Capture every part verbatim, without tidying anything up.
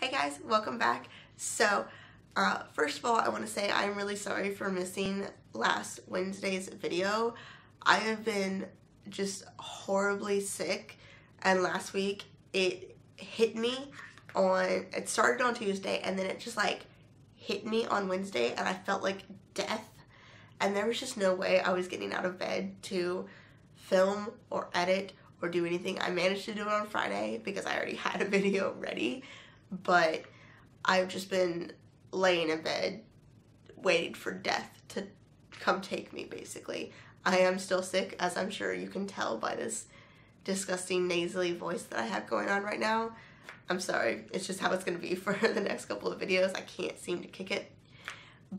Hey guys, welcome back. So uh, first of all, I want to say I'm really sorry for missing last Wednesday's video. I have been just horribly sick, and last week it hit me on, it started on Tuesday and then it just like hit me on Wednesday, and I felt like death, and there was just no way I was getting out of bed to film or edit or do anything. I managed to do it on Friday because I already had a video ready. But I've just been laying in bed waiting for death to come take me, basically. I am still sick, as I'm sure you can tell by this disgusting nasally voice that I have going on right now. I'm sorry, it's just how it's going to be for the next couple of videos. I can't seem to kick it.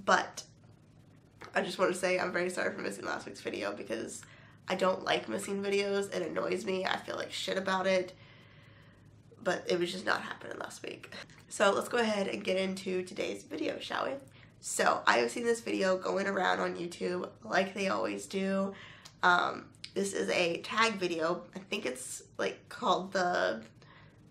But I just want to say I'm very sorry for missing last week's video because I don't like missing videos. It annoys me. I feel like shit about it. But it was just not happening last week. So let's go ahead and get into today's video, shall we? So I have seen this video going around on YouTube like they always do. Um, this is a tag video. I think it's like called the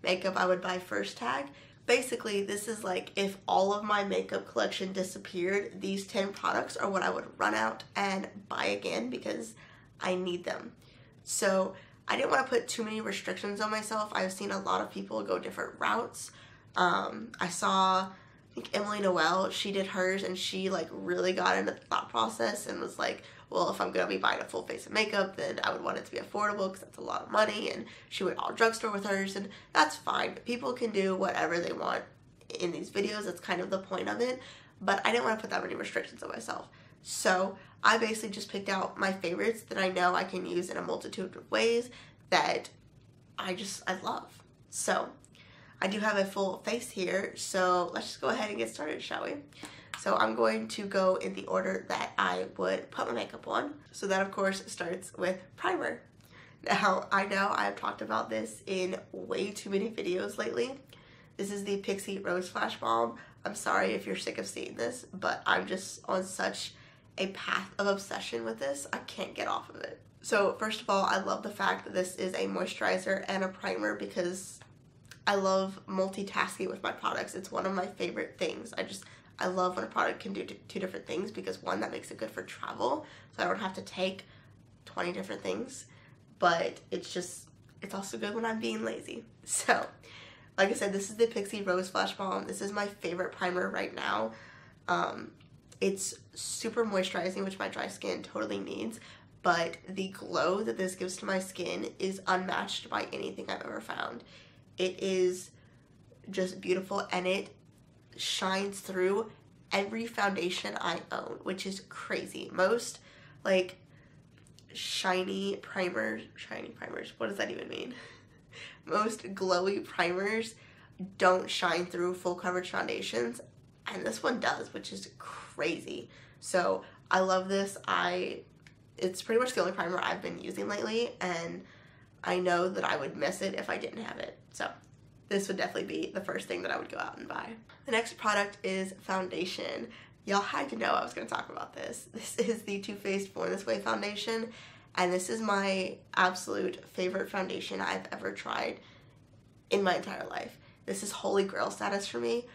makeup I would buy first tag. Basically, this is like if all of my makeup collection disappeared, these ten products are what I would run out and buy again because I need them. So I didn't want to put too many restrictions on myself. I've seen a lot of people go different routes. Um, I saw, I think Emily Noel, she did hers and she like really got into the thought process and was like, well, if I'm going to be buying a full face of makeup, then I would want it to be affordable because that's a lot of money. And she went all drugstore with hers, and that's fine. People can do whatever they want in these videos. That's kind of the point of it. But I didn't want to put that many restrictions on myself. So I basically just picked out my favorites that I know I can use in a multitude of ways that I just, I love. So I do have a full face here, so let's just go ahead and get started, shall we? So I'm going to go in the order that I would put my makeup on. So that of course starts with primer. Now I know I've talked about this in way too many videos lately. This is the Pixi Rose Flash Balm. I'm sorry if you're sick of seeing this, but I'm just on such a path of obsession with this. I can't get off of it. So first of all, I love the fact that this is a moisturizer and a primer because I love multitasking with my products. It's one of my favorite things. I just, I love when a product can do two different things because one, that makes it good for travel, so I don't have to take twenty different things, but it's just, it's also good when I'm being lazy. So like I said, this is the Pixi Rose Flash Balm. This is my favorite primer right now. Um, it's super moisturizing, which my dry skin totally needs, but the glow that this gives to my skin is unmatched by anything I've ever found. It is just beautiful, and it shines through every foundation I own, which is crazy. Most like shiny primers, shiny primers, what does that even mean? Most glowy primers don't shine through full coverage foundations, and this one does, which is crazy. So I love this. I it's pretty much the only primer I've been using lately, and I know that I would miss it if I didn't have it. So this would definitely be the first thing that I would go out and buy. The next product is foundation. Y'all had to know I was going to talk about this. This is the Too Faced Born This Way Foundation. And this is my absolute favorite foundation I've ever tried in my entire life. This is holy grail status for me.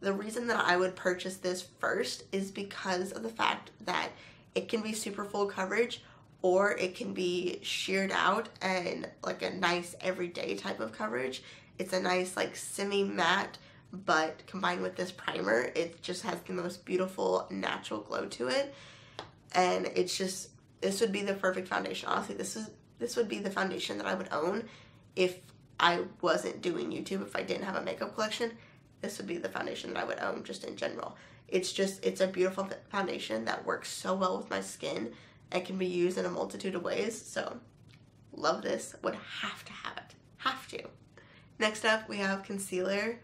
The reason that I would purchase this first is because of the fact that it can be super full coverage, or it can be sheared out and like a nice everyday type of coverage. It's a nice like semi matte, but combined with this primer, it just has the most beautiful natural glow to it. And it's just, this would be the perfect foundation. Honestly, this is this would be the foundation that I would own if I wasn't doing YouTube, if I didn't have a makeup collection. This would be the foundation that I would own just in general. It's just, it's a beautiful foundation that works so well with my skin and can be used in a multitude of ways. So love this, would have to have it, have to. Next up we have concealer.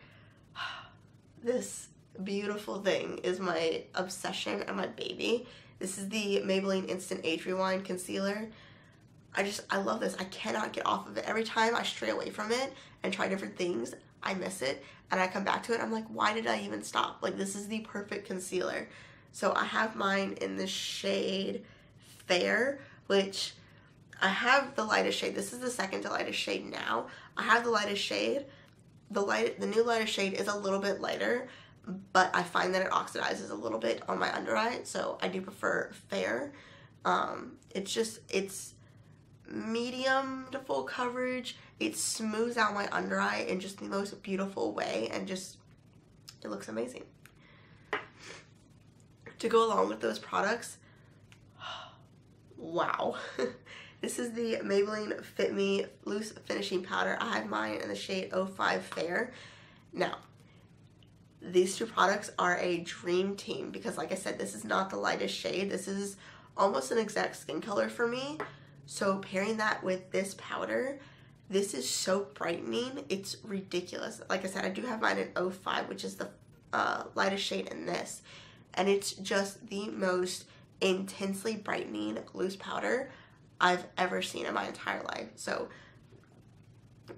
This beautiful thing is my obsession and my baby. This is the Maybelline Instant Age Rewind Concealer. I just, I love this. I cannot get off of it. Every time I stray away from it and try different things, I miss it. And I come back to it, I'm like, why did I even stop? Like, this is the perfect concealer. So I have mine in the shade Fair, which I have the lightest shade. This is the second to lightest shade now. I have the lightest shade. the light, the new lighter shade is a little bit lighter, but I find that it oxidizes a little bit on my under eye, so I do prefer Fair. Um, it's just, it's medium to full coverage. It smooths out my under eye in just the most beautiful way, and just, it looks amazing. To go along with those products, wow. This is the Maybelline Fit Me Loose Finishing Powder. I have mine in the shade oh five Fair. Now, these two products are a dream team because, like I said, this is not the lightest shade. This is almost an exact skin color for me. So pairing that with this powder, this is so brightening. It's ridiculous. Like I said, I do have mine in oh five, which is the uh, lightest shade in this. And it's just the most intensely brightening loose powder I've ever seen in my entire life. So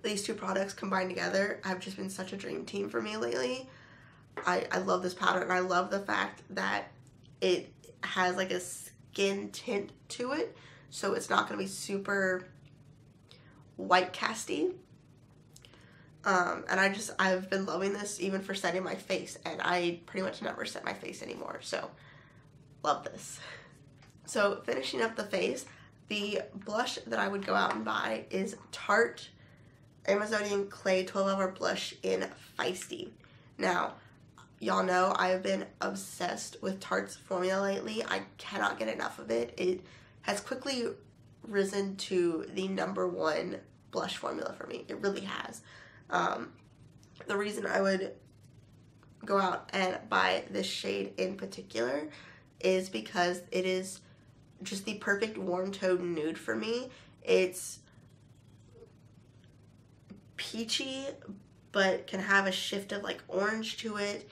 these two products combined together have just been such a dream team for me lately. I, I love this powder, and I love the fact that it has like a skin tint to it, so it's not going to be super white casty. Um, and I just, I've been loving this even for setting my face, and I pretty much never set my face anymore, so love this. So finishing up the face, the blush that I would go out and buy is Tarte Amazonian Clay twelve hour Blush in Feisty. Now, y'all know I've been obsessed with Tarte's formula lately. I cannot get enough of it. It has quickly risen to the number one blush formula for me. It really has. Um, the reason I would go out and buy this shade in particular is because it is just the perfect warm tone nude for me. It's peachy, but can have a shift of like orange to it,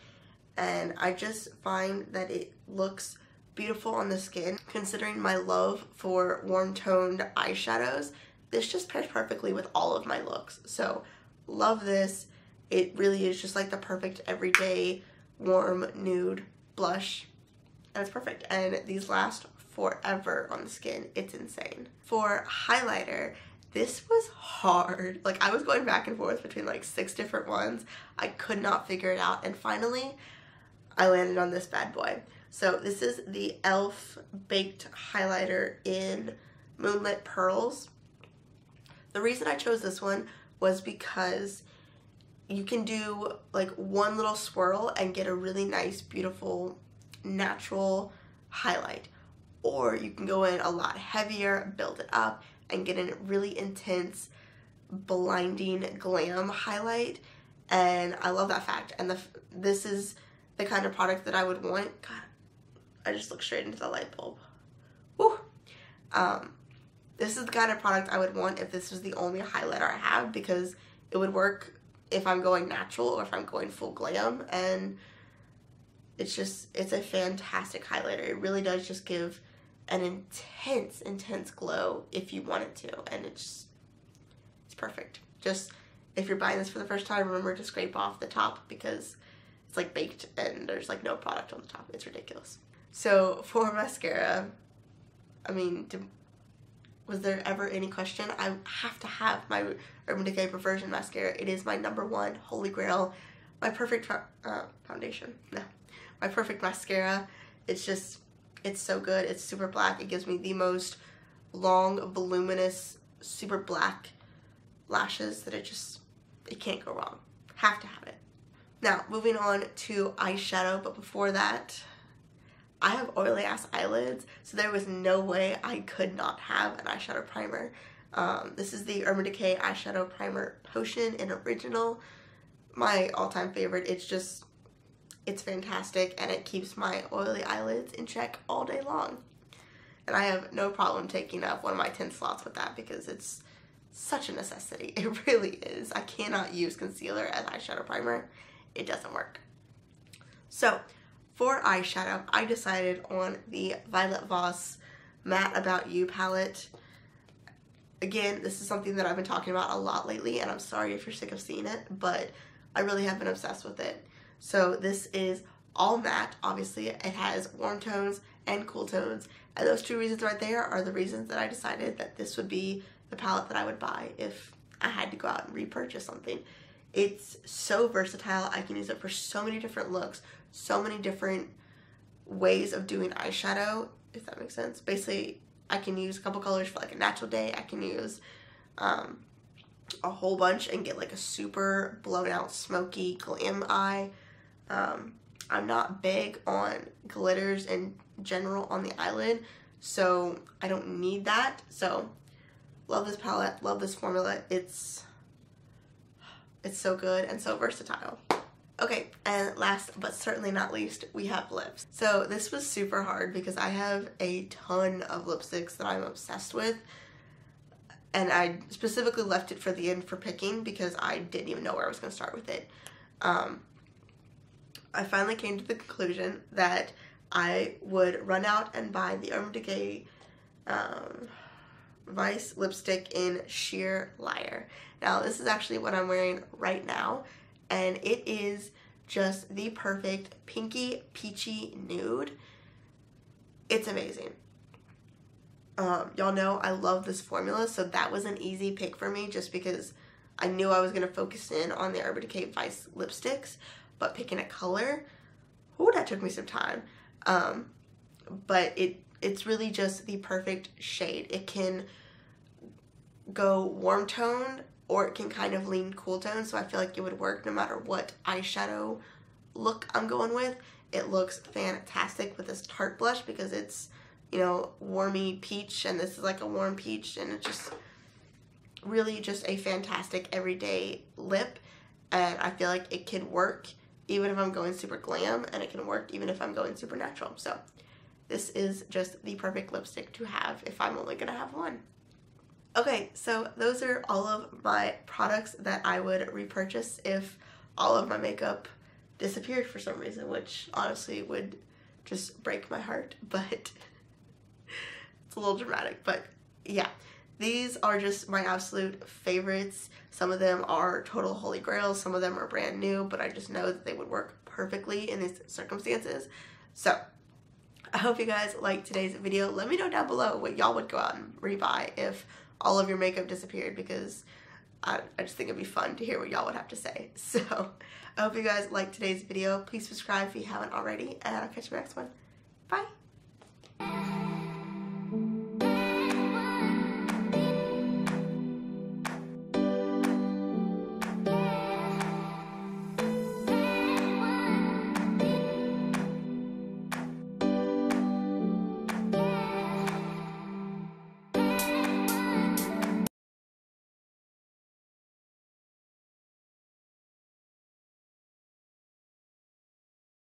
and I just find that it looks beautiful on the skin. Considering my love for warm toned eyeshadows, this just pairs perfectly with all of my looks, so love this. It really is just like the perfect everyday warm nude blush, and it's perfect, and these last forever on the skin. It's insane. For highlighter, this was hard. Like, I was going back and forth between like six different ones. I could not figure it out, and finally I landed on this bad boy. So this is the E L F Baked Highlighter in Moonlit Pearls. The reason I chose this one was because you can do like one little swirl and get a really nice, beautiful, natural highlight. Or you can go in a lot heavier, build it up, and get a really intense, blinding glam highlight. And I love that fact. And the, this is the kind of product that I would want. God, I just looked straight into the light bulb. Woo! Um, this is the kind of product I would want if this was the only highlighter I have, because it would work if I'm going natural or if I'm going full glam. And it's just, it's a fantastic highlighter. It really does just give an intense, intense glow if you want it to, and it's it's perfect. Just, if you're buying this for the first time, remember to scrape off the top because it's like baked and there's like no product on the top. It's ridiculous. So for mascara, I mean, did, was there ever any question? I have to have my Urban Decay Perversion Mascara. It is my number one holy grail, my perfect fo uh, foundation, no, my perfect mascara. It's just, it's so good. It's super black. It gives me the most long, voluminous, super black lashes that it just, it can't go wrong. Have to have it. Now, moving on to eyeshadow, but before that, I have oily ass eyelids, so there was no way I could not have an eyeshadow primer. Um, this is the Urban Decay Eyeshadow Primer Potion in Original. My all-time favorite. It's just, it's fantastic, and it keeps my oily eyelids in check all day long. And I have no problem taking up one of my ten slots with that because it's such a necessity. It really is. I cannot use concealer as eyeshadow primer. It doesn't work. So for eyeshadow, I decided on the Violet Voss Matte About You palette. Again, this is something that I've been talking about a lot lately, and I'm sorry if you're sick of seeing it, but I really have been obsessed with it. So this is all matte, obviously. It has warm tones and cool tones, and those two reasons right there are the reasons that I decided that this would be the palette that I would buy if I had to go out and repurchase something. It's so versatile. I can use it for so many different looks, so many different ways of doing eyeshadow, if that makes sense. Basically, I can use a couple colors for like a natural day. I can use um, a whole bunch and get like a super blown out smoky glam eye. Um, I'm not big on glitters in general on the eyelid, so I don't need that. So love this palette, love this formula. It's It's so good and so versatile. Okay, and last but certainly not least, we have lips. So this was super hard because I have a ton of lipsticks that I'm obsessed with, and I specifically left it for the end for picking because I didn't even know where I was going to start with it. Um, I finally came to the conclusion that I would run out and buy the Urban Decay um, Vice lipstick in Sheer Liar. Now this is actually what I'm wearing right now, and it is just the perfect pinky peachy nude. It's amazing. Um, y'all know I love this formula, so that was an easy pick for me just because I knew I was going to focus in on the Urban Decay Vice lipsticks, but picking a color, ooh, that took me some time. Um, but it it's really just the perfect shade. It can go warm toned, or it can kind of lean cool tone, so I feel like it would work no matter what eyeshadow look I'm going with. It looks fantastic with this Tarte blush because it's, you know, warmy peach, and this is like a warm peach, and it's just really just a fantastic everyday lip, and I feel like it could work even if I'm going super glam, and it can work even if I'm going super natural. So this is just the perfect lipstick to have if I'm only gonna have one. Okay, so those are all of my products that I would repurchase if all of my makeup disappeared for some reason, which honestly would just break my heart, but it's a little dramatic. But yeah, these are just my absolute favorites. Some of them are total holy grails, some of them are brand new, but I just know that they would work perfectly in these circumstances. So I hope you guys liked today's video. Let me know down below what y'all would go out and rebuy if all of your makeup disappeared, because I, I just think it'd be fun to hear what y'all would have to say. So I hope you guys liked today's video. Please subscribe if you haven't already, and I'll catch you in the next one.